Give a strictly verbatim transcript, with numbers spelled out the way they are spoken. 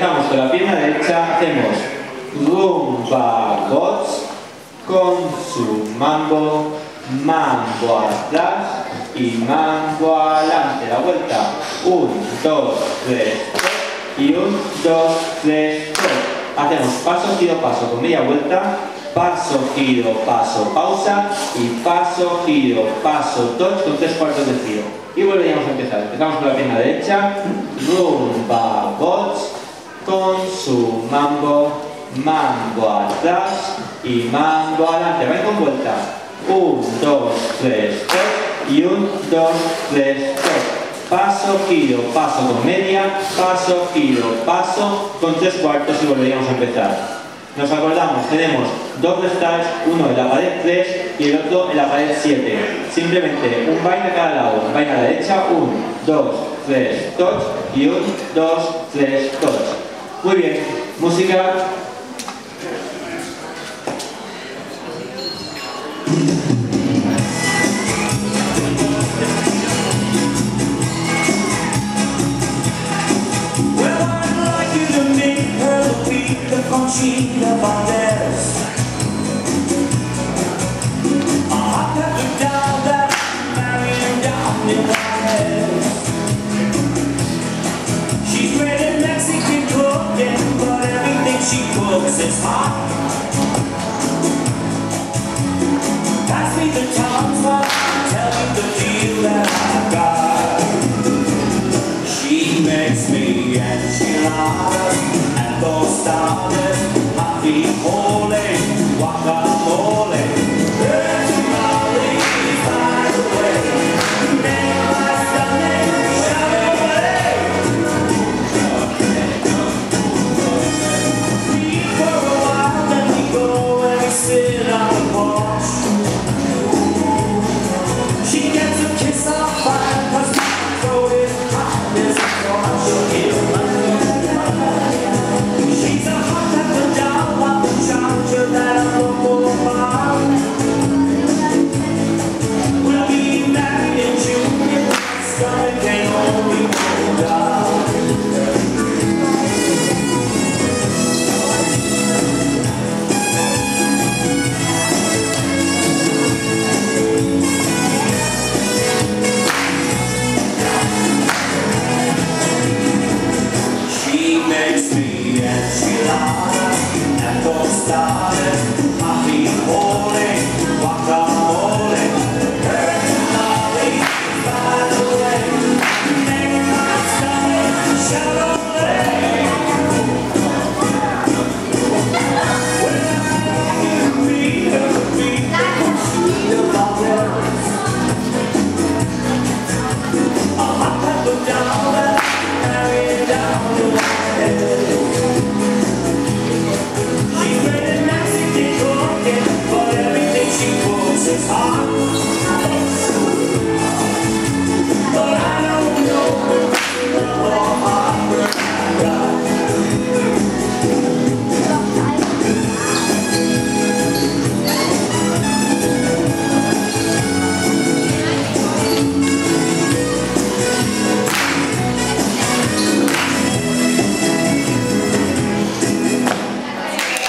empezamos con la pierna derecha, hacemos rumba box con su mambo, mambo atrás y mambo adelante. La vuelta, uno, dos, tres, y uno, dos, tres, hacemos paso, giro, paso, con media vuelta, paso, giro, paso, pausa y paso, giro, paso, dos, con tres cuartos de giro. Y volveríamos a empezar. Empezamos con la pierna derecha, rumba, box, con su mambo, mambo atrás y mambo adelante. Vais con vuelta, uno, dos, tres, y uno, dos, tres, paso, giro, paso con media, paso, giro, paso con tres cuartos y volveríamos a empezar. Nos acordamos, tenemos dos restars, uno en la pared tres y el otro en la pared siete. Simplemente un baile a cada lado, un baile a la derecha, uno, dos, tres, touch y uno, dos, tres, touch. Muy bien, música. Conchita Valdez. I got the doubt that I'm marrying down in my head. She's great at Mexican cooking, but everything she cooks is hot. Pass me the tongue, but tell me the deal that I've got. She makes me and she lies. Those dollars I be holding, guacamole, dirty molly, by the way. Make my stomach shut away. Leave for a while, then we go and we sit on the porch. She gets a kiss off fine, 'cause my throat is hot as a torch. She'll give my she makes me and she lies and goes started.